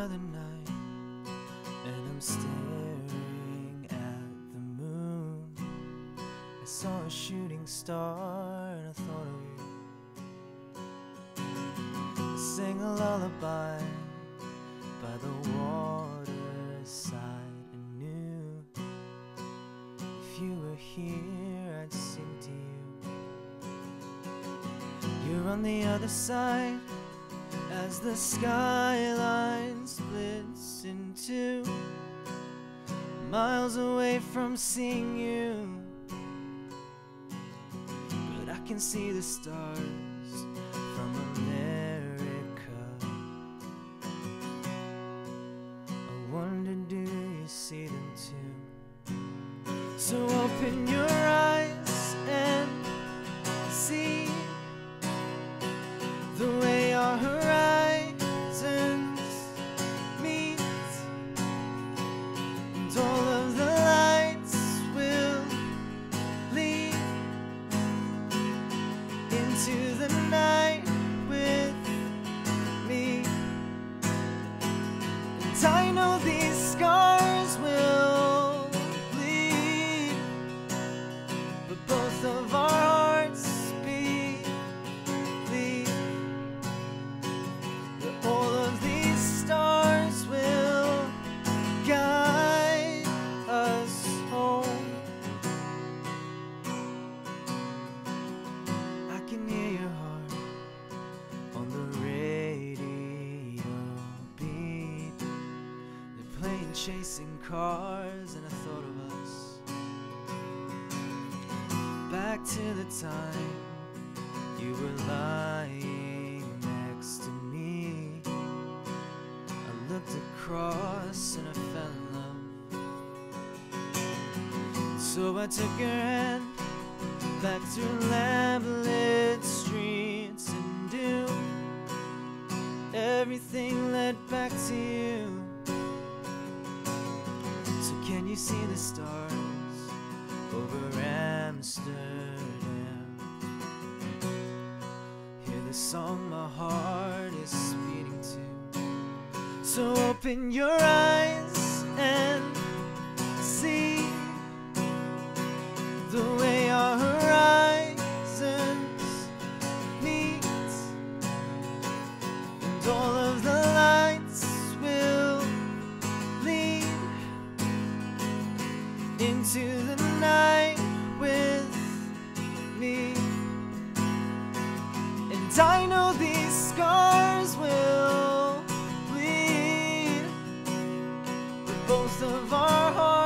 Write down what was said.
another night, and I'm staring at the moon. I saw a shooting star and I thought of you. I sang a lullaby by the waterside and knew if you were here I'd sing to you. You're on the other side as the skyline splits in two, miles away from seeing you, but I can see the stars from America. I wonder, do you see them too? So open your eyes and see the way our horizons meet, and all of the lights will lead into the night with me. And I know these scars will bleed, but both of our chasing cars, and I thought of us, back to the time you were lying next to me. I looked across and I fell in love, so I took your hand back to lamplit streets and dew. Everything led back to you. So can you see the stars over Amsterdam? Hear the song my heart is speeding to. So open your eyes and see the way our horizons meet, and all of the lights into the night with me. And I know these scars will bleed, but both of our hearts